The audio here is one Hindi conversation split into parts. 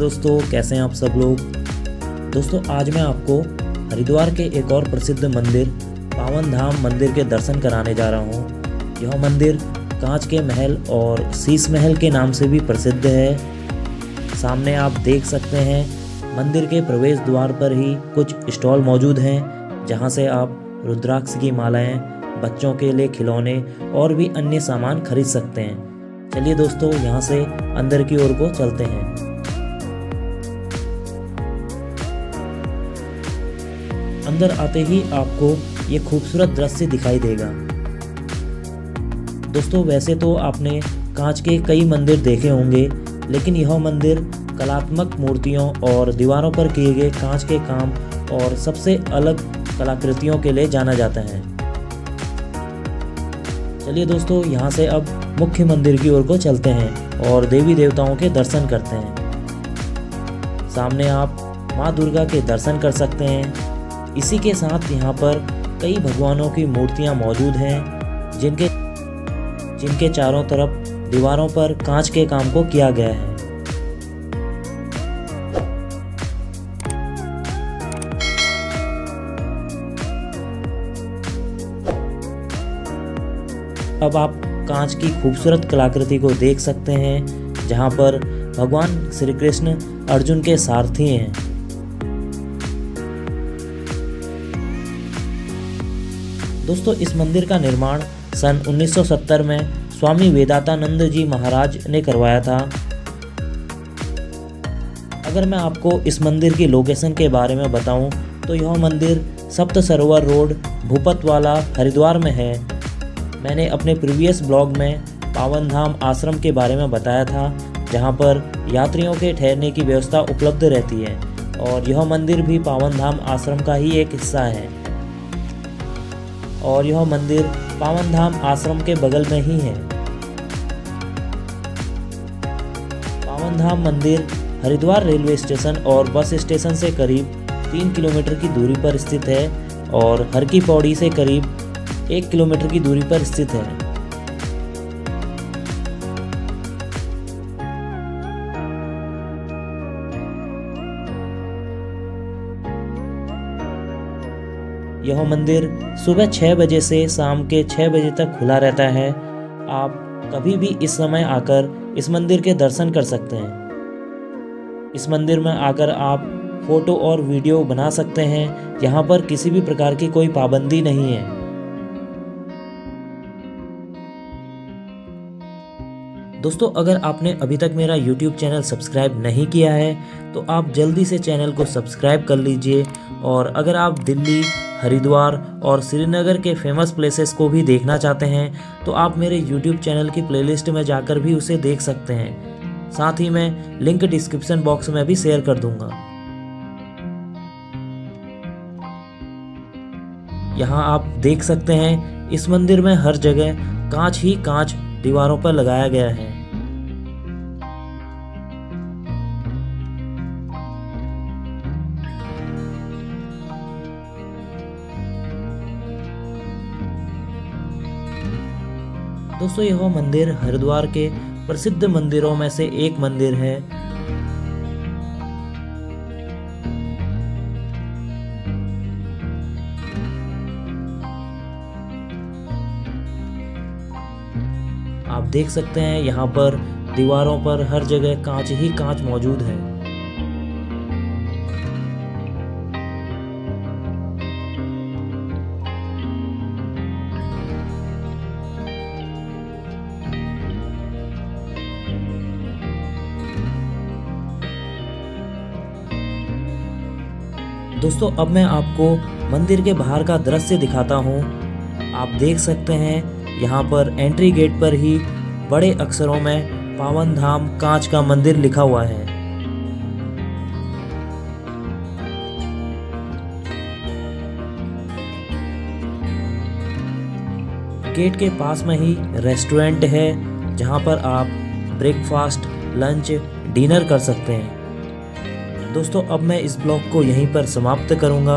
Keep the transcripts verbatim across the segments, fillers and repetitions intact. दोस्तों, कैसे हैं आप सब लोग। दोस्तों आज मैं आपको हरिद्वार के एक और प्रसिद्ध मंदिर पावनधाम मंदिर के दर्शन कराने जा रहा हूँ। यह मंदिर कांच के महल और शीश महल के नाम से भी प्रसिद्ध है। सामने आप देख सकते हैं मंदिर के प्रवेश द्वार पर ही कुछ स्टॉल मौजूद हैं, जहाँ से आप रुद्राक्ष की मालाएँ, बच्चों के लिए खिलौने और भी अन्य सामान खरीद सकते हैं। चलिए दोस्तों यहाँ से अंदर की ओर को चलते हैं। अंदर आते ही आपको ये खूबसूरत दृश्य दिखाई देगा। दोस्तों वैसे तो आपने कांच के कई मंदिर देखे होंगे, लेकिन यह मंदिर कलात्मक मूर्तियों और दीवारों पर किए गए कांच के काम और सबसे अलग कलाकृतियों के लिए जाना जाता है। चलिए दोस्तों यहाँ से अब मुख्य मंदिर की ओर को चलते हैं और देवी देवताओं के दर्शन करते हैं। सामने आप माँ दुर्गा के दर्शन कर सकते हैं। इसी के साथ यहाँ पर कई भगवानों की मूर्तियाँ मौजूद हैं, जिनके जिनके चारों तरफ दीवारों पर कांच के काम को किया गया है। अब आप कांच की खूबसूरत कलाकृति को देख सकते हैं, जहां पर भगवान श्री कृष्ण अर्जुन के सारथी हैं। दोस्तों इस मंदिर का निर्माण सन उन्नीस सौ सत्तर में स्वामी वेदातानंद जी महाराज ने करवाया था। अगर मैं आपको इस मंदिर की लोकेशन के बारे में बताऊं, तो यह मंदिर सप्त सरोवर रोड, भूपतवाला, हरिद्वार में है। मैंने अपने प्रीवियस ब्लॉग में पावनधाम आश्रम के बारे में बताया था, जहां पर यात्रियों के ठहरने की व्यवस्था उपलब्ध रहती है और यह मंदिर भी पावनधाम आश्रम का ही एक हिस्सा है और यह मंदिर पावनधाम आश्रम के बगल में ही है। पावनधाम मंदिर हरिद्वार रेलवे स्टेशन और बस स्टेशन से करीब तीन किलोमीटर की दूरी पर स्थित है और हर की पौड़ी से करीब एक किलोमीटर की दूरी पर स्थित है। यह मंदिर सुबह छह बजे से शाम के छह बजे तक खुला रहता है। आप कभी भी इस समय आकर इस मंदिर के दर्शन कर सकते हैं। इस मंदिर में आकर आप फोटो और वीडियो बना सकते हैं। यहाँ पर किसी भी प्रकार की कोई पाबंदी नहीं है। दोस्तों अगर आपने अभी तक मेरा YouTube चैनल सब्सक्राइब नहीं किया है, तो आप जल्दी से चैनल को सब्सक्राइब कर लीजिए। और अगर आप दिल्ली, हरिद्वार और श्रीनगर के फेमस प्लेसेस को भी देखना चाहते हैं, तो आप मेरे YouTube चैनल की प्लेलिस्ट में जाकर भी उसे देख सकते हैं। साथ ही मैं लिंक डिस्क्रिप्शन बॉक्स में भी शेयर कर दूंगा। यहाँ आप देख सकते हैं इस मंदिर में हर जगह कांच ही कांच दीवारों पर लगाया गया है। दोस्तों यह मंदिर हरिद्वार के प्रसिद्ध मंदिरों में से एक मंदिर है। आप देख सकते हैं यहाँ पर दीवारों पर हर जगह कांच ही कांच मौजूद है। दोस्तों अब मैं आपको मंदिर के बाहर का दृश्य दिखाता हूँ। आप देख सकते हैं यहाँ पर एंट्री गेट पर ही बड़े अक्षरों में पावनधाम कांच का मंदिर लिखा हुआ है। गेट के पास में ही रेस्टोरेंट है, जहाँ पर आप ब्रेकफास्ट, लंच, डिनर कर सकते हैं। दोस्तों अब मैं इस ब्लॉग को यहीं पर समाप्त करूँगा।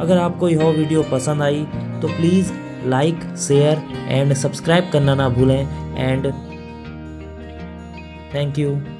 अगर आपको यह वीडियो पसंद आई तो please like, share and subscribe करना ना भूलें। And thank you.